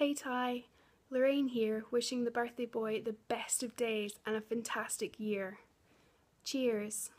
Hey Ty, Lorraine here, wishing the birthday boy the best of days and a fantastic year. Cheers.